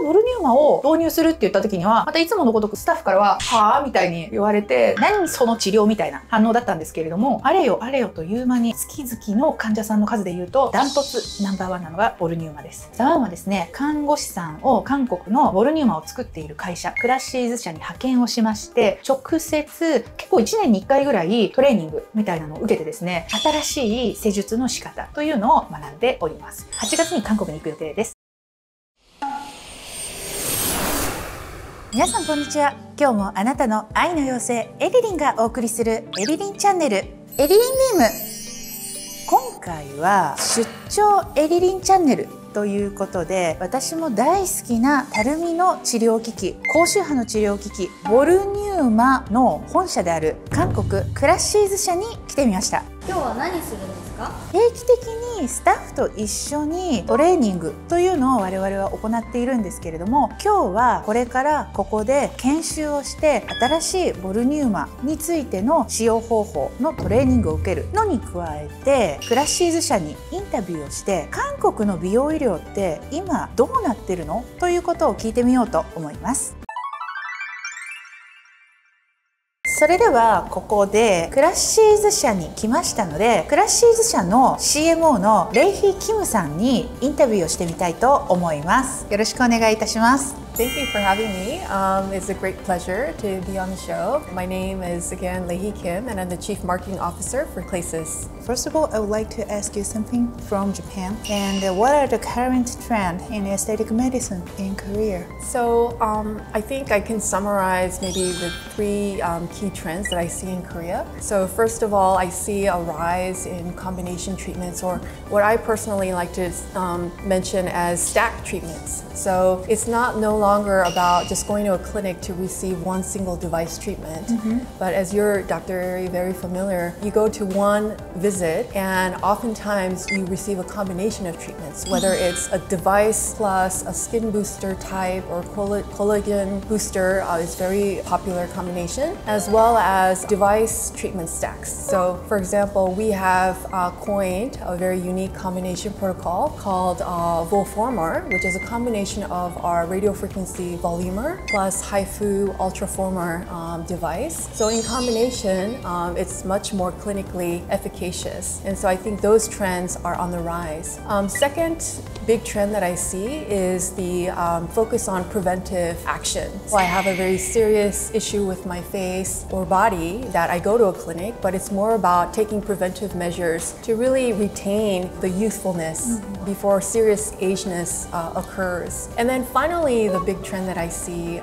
スボルニューマを導入するって言った時には、またいつものごとくスタッフからは、はぁみたいに言われて、何その治療みたいな反応だったんですけれども、あれよあれよという間に月々の患者さんの数で言うと、ダントツナンバーワンなのがボルニューマです。ザワンはですね、看護師さんを韓国のボルニューマを作っている会社、CLASSYS社に派遣をしまして、直接、結構1年に1回ぐらいトレーニングみたいなのを受けてですね、新しい施術の仕方というのを学んでおります。8月に韓国に行く予定です。皆さんこんにちは。今日もあなたの愛の妖精エリリンがお送りするエリリンチャンネル、エリリンビーム。今回は出張エリリンチャンネルということで、私も大好きなたるみの治療機器、高周波の治療機器ボルニューマの本社である韓国CLASSYS社に来てみました。今日は何するんですか？定期的にスタッフと一緒にトレーニングというのを我々は行っているんですけれども、今日はこれからここで研修をして新しいボルニューマについての使用方法のトレーニングを受けるのに加えて、CLASSYS社にインタビューをして、韓国の美容医療って今どうなってるのということを聞いてみようと思います。それではここでCLASSYS社に来ましたので、CLASSYS社の CMO のLehee Kimさんにインタビューをしてみたいと思います。よろしくお願いいたします。Thank you for having me. It's a great pleasure to be on the show. My name is again Lehee Kim, and I'm the Chief Marketing Officer for CLASSYS. First of all, I would like to ask you something from Japan. And what are the current trends in aesthetic medicine in Korea? So I think I can summarize maybe the three key trends that I see in Korea. So first of all, I see a rise in combination treatments, or what I personally like to mention as stack treatments. So it's not no longer about just going to a clinic to receive one single device treatment. But as you're Dr. very familiar, you go to one visit and oftentimes you receive a combination of treatments, whether it's a device plus a skin booster type or collagen booster is very popular combination, as well as device treatment stacks. So for example, we have coined a very unique combination protocol called Volformer, which is a combination of our radio frequency Volumer plus Haifu Ultraformer device. So in combination, it's much more clinically efficacious. And so I think those trends are on the rise. Second big trend that I see is the focus on preventive action. So I have a very serious issue with my face or body that I go to a clinic, but it's more about taking preventive measures to really retain the youthfulness before serious ageness occurs. And then finally, the big trend that I see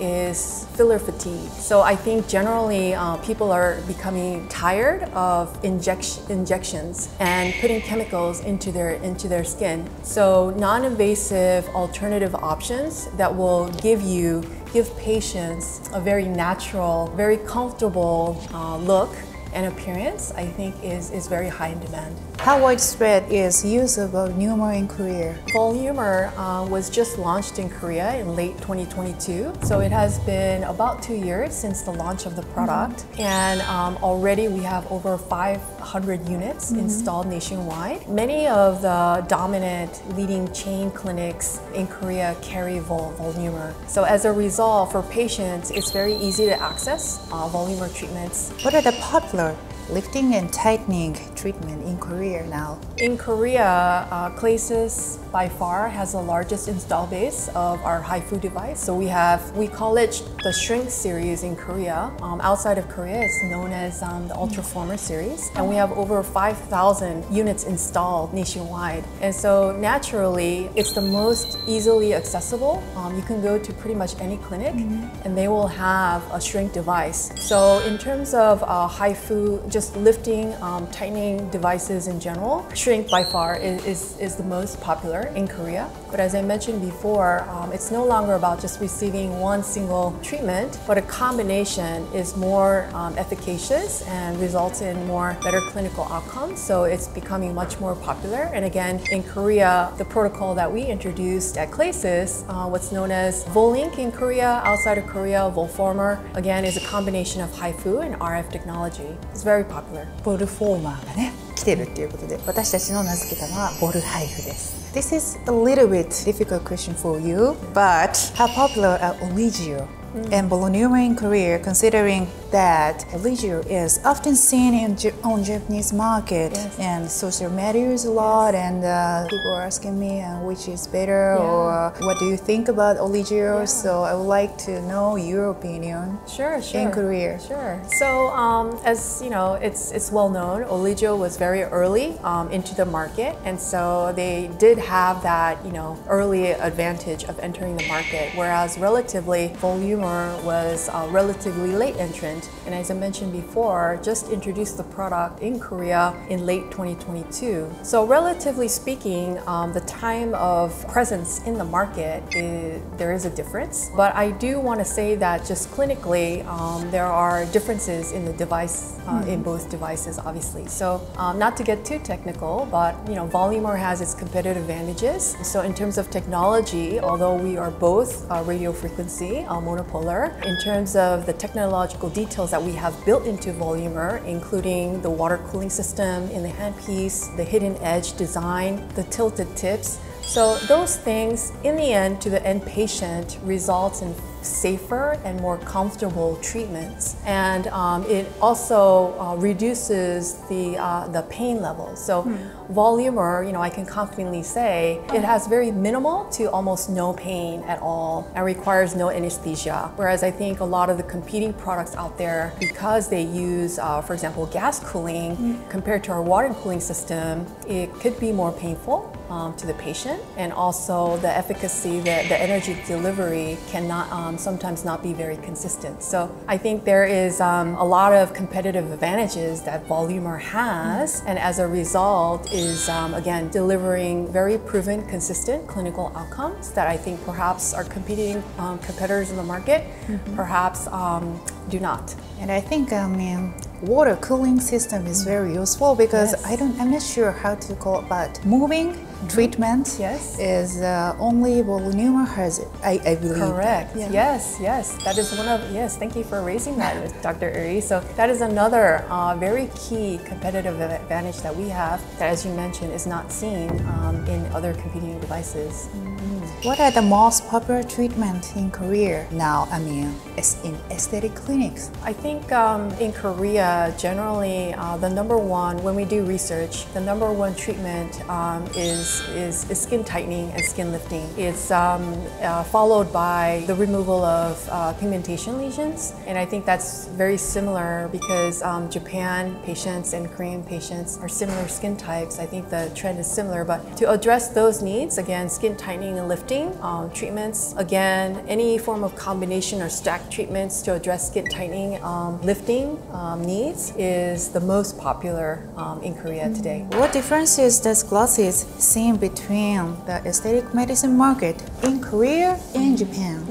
is filler fatigue. So I think generally people are becoming tired of injections and putting chemicals into their skin. So non-invasive alternative options that will give patients a very natural, very comfortable look and appearance, I think is very high in demand. How widespread is use of Volnewmer in Korea? Volnewmer was just launched in Korea in late 2022. So it has been about 2 years since the launch of the product. And already we have over 500 units installed nationwide. Many of the dominant leading chain clinics in Korea carry Volnewmer. So as a result, for patients, it's very easy to access Volnewmer treatments. What are the popular lifting and tightening treatment in Korea now? In Korea, CLASSYS by far has the largest install base of our Haifu device. So we call it the Shrink series in Korea. Outside of Korea, it's known as the Ultraformer series. And we have over 5,000 units installed nationwide. And so naturally, it's the most easily accessible. You can go to pretty much any clinic and they will have a Shrink device. So in terms of Haifu, just lifting, tightening devices in general, Shrink by far is the most popular in Korea. But as I mentioned before, it's no longer about just receiving one single treatment, but a combination is more efficacious and results in more better clinical outcomes. So it's becoming much more popular. And again, in Korea, the protocol that we introduced at CLASSYS, what's known as Volink in Korea, outside of Korea, Volformer, again, is a combination of Haifu and RF technology. It's very popular. Volformer. 来来てるっていうことで、私たちの名付けたのはボルハイフです。This is a little bit difficult question for you, but how popular are Oligio and Volnewmer in Korea, considering that Oligio is often seen in on Japanese market and social media is a lot, and people are asking me which is better or what do you think about Oligio? So I would like to know your opinion. Sure. In Korea. Sure. So as you know, it's well known, Oligio was very early into the market, and so they did have that, you know, early advantage of entering the market, whereas relatively Volnewmer was a relatively late entrant, and as I mentioned before, just introduced the product in Korea in late 2022. So relatively speaking, the time of presence in the market, there is a difference, but I do want to say that just clinically, there are differences in the device, in both devices obviously. So not to get too technical, but you know, Volnewmer has its competitive advantages. So in terms of technology, although we are both radio frequency monopoly, in terms of the technological details that we have built into Volnewmer, including the water cooling system in the handpiece, the hidden edge design, the tilted tips. So those things, in the end, to the end patient, results in safer and more comfortable treatments, and it also reduces the pain level. So Volnewmer, you know, I can confidently say it has very minimal to almost no pain at all and requires no anesthesia, whereas I think a lot of the competing products out there, because they use for example gas cooling compared to our water cooling system, it could be more painful to the patient, and also the efficacy, the energy delivery cannot sometimes not be very consistent. So I think there is a lot of competitive advantages that Volnewmer has, and as a result is again delivering very proven, consistent clinical outcomes that I think perhaps our competing competitors in the market perhaps do not. And I think water cooling system is very useful, because I'm not sure how to call it, but moving treatment is only Volnewmer has it, I believe. Correct. Yes. That is one of, thank you for raising that, Dr. Uri. So that is another very key competitive advantage that we have that, as you mentioned, is not seen in other competing devices. What are the most popular treatments in Korea now, in aesthetic clinics? I think in Korea, generally, the number one, when we do research, the number one treatment is skin tightening and skin lifting. It's followed by the removal of pigmentation lesions, and I think that's very similar because Japan patients and Korean patients are similar skin types. I think the trend is similar, but to address those needs, again, skin tightening and lifting, treatments, again, any form of combination or stack treatments to address skin tightening, lifting needs is the most popular in Korea today. What differences does CLASSYS see between the aesthetic medicine market in Korea and Japan?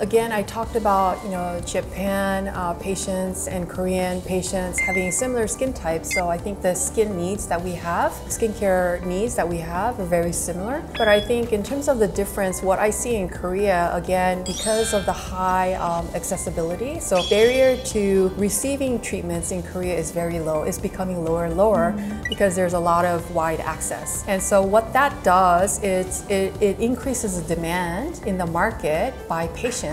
Again, I talked about, you know, Japan patients and Korean patients having similar skin types, so I think the skin needs that we have, skincare needs that we have, are very similar. But I think in terms of the difference, what I see in Korea, again, because of the high accessibility, so barrier to receiving treatments in Korea is very low. It's becoming lower and lower because there's a lot of wide access. And so what that does is it increases the demand in the market by patients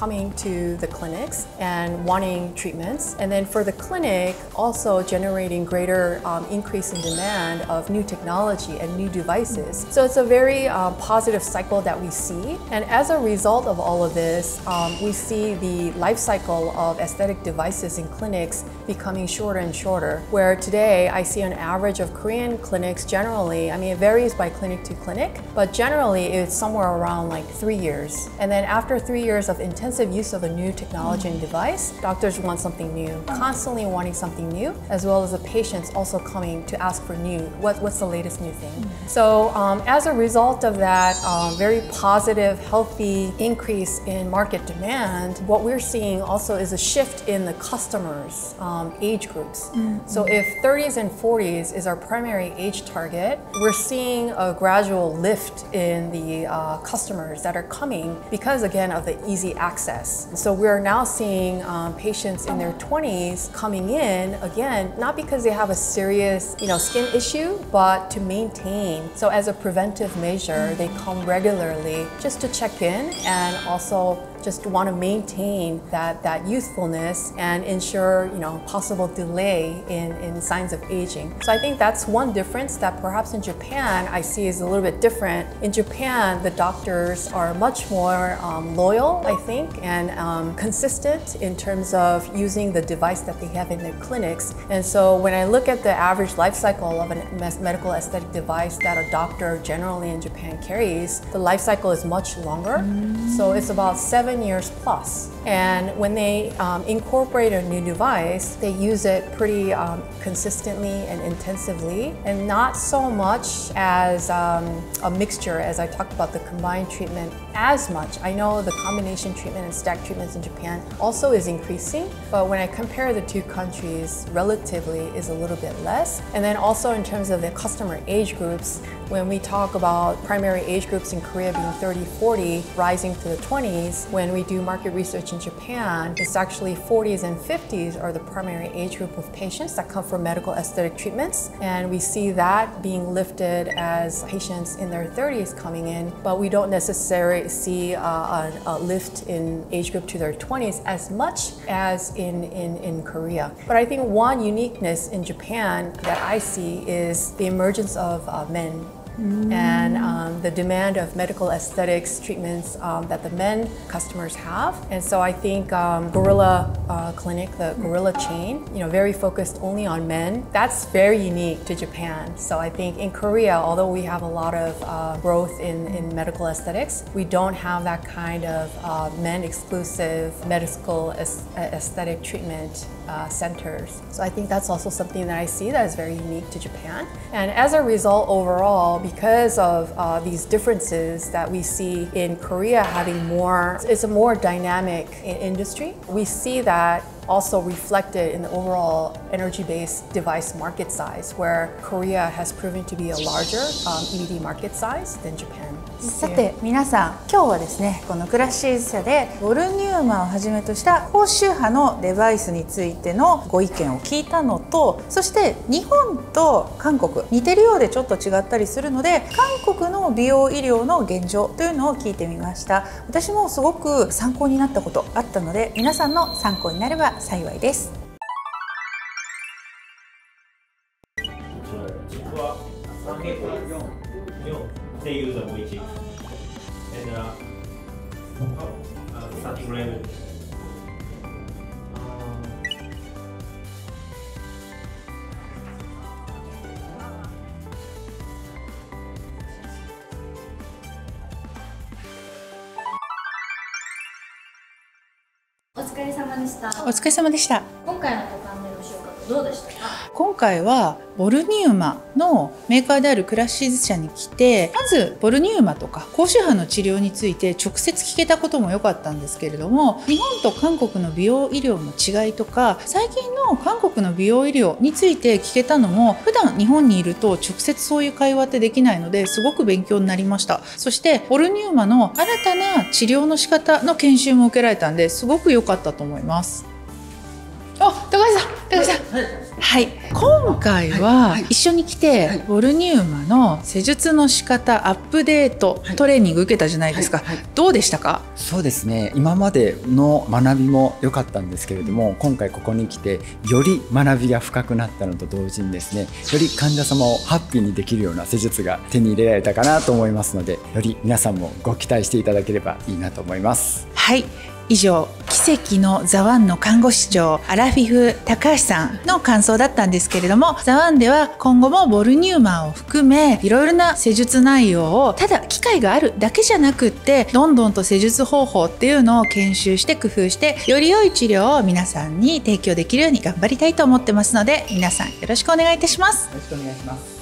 coming to the clinics and wanting treatments, and then for the clinic also generating greater increase in demand of new technology and new devices. So it's a very positive cycle that we see, and as a result of all of this, we see the life cycle of aesthetic devices in clinics becoming shorter and shorter, where today I see an average of Korean clinics generally, it varies by clinic to clinic, but generally it's somewhere around like 3 years, and then after 3 years of intensive use of a new technology and device, doctors want something new, constantly wanting something new, as well as the patients also coming to ask for new, what's the latest new thing. So as a result of that very positive, healthy increase in market demand, what we're seeing also is a shift in the customers' age groups. So if 30s and 40s is our primary age target, we're seeing a gradual lift in the customers that are coming because, again, of the easy access access. And so we're now seeing patients in their 20s coming in, again, not because they have a serious skin issue, but to maintain. So as a preventive measure, they come regularly just to check in and also just want to maintain that youthfulness and ensure possible delay in signs of aging. So I think that's one difference that perhaps in Japan I see is a little bit different. In Japan, the doctors are much more loyal, I think, and consistent in terms of using the device that they have in their clinics. And so when I look at the average life cycle of a medical aesthetic device that a doctor generally in Japan carries, the life cycle is much longer. So it's about 7 years plus. And when they incorporate a new device, they use it pretty consistently and intensively, and not so much as a mixture, as I talked about the combined treatment as much. I know the combination treatment and stack treatments in Japan also is increasing, but when I compare the two countries, relatively is a little bit less. And then also in terms of the customer age groups, when we talk about primary age groups in Korea being 30, 40, rising to the 20s, when we do market research in Japan, it's actually 40s and 50s are the primary age group of patients that come for medical aesthetic treatments. And we see that being lifted as patients in their 30s coming in, but we don't necessarily see a lift in age group to their 20s as much as in Korea. But I think one uniqueness in Japan that I see is the emergence of men. And the demand of medical aesthetics treatments that the men customers have. And so I think Gorilla Clinic, the Gorilla chain, very focused only on men. That's very unique to Japan. So I think in Korea, although we have a lot of growth in medical aesthetics, we don't have that kind of men-exclusive medical aesthetic treatment centers. So I think that's also something that I see that is very unique to Japan. And as a result, overall, because of these differences that we see in Korea having more, it's a more dynamic industry. We see that also reflected in the overall energy-based device market size, where Korea has proven to be a larger ED market size than Japan. さて皆さん、今日はですね、このCLASSYS社でVolnewmerをはじめとした高周波のデバイスについてのご意見を聞いたのと、そして日本と韓国似てるようでちょっと違ったりするので、韓国の美容医療の現状というのを聞いてみました。私もすごく参考になったことあったので、皆さんの参考になれば幸いです。They use a witch and such remedy. Otsukaresama deshita. Konkai no tokanbei no shoukaku dou deshita ka? Konkai wa VolnewmerのメーカーであるCLASSYS社に来て、まずVolnewmerとか高周波の治療について直接聞けたことも良かったんですけれども、日本と韓国の美容医療の違いとか、最近の韓国の美容医療について聞けたのも、普段日本にいると直接そういう会話ってできないので、すごく勉強になりました。そしてVolnewmerの新たな治療の仕方の研修も受けられたんで、すごく良かったと思います。あ、高橋さん。はい。今回は一緒に来てVolnewmerの施術の仕方アップデートトレーニング受けたじゃないですか。どうでしたか？そうですね。今までの学びも良かったんですけれども、今回ここに来てより学びが深くなったのと同時にですね、より患者様をハッピーにできるような施術が手に入れられたかなと思いますので、より皆さんもご期待していただければいいなと思います。はい。以上、奇跡のザワンの看護師長アラフィフ高橋さんの感想だったんですけれども、ザワンでは今後もVolnewmerを含めいろいろな施術内容を、ただ機会があるだけじゃなくって、どんどんと施術方法っていうのを研修して工夫して、より良い治療を皆さんに提供できるように頑張りたいと思ってますので、皆さんよろしくお願いいたします。よろしくお願いします。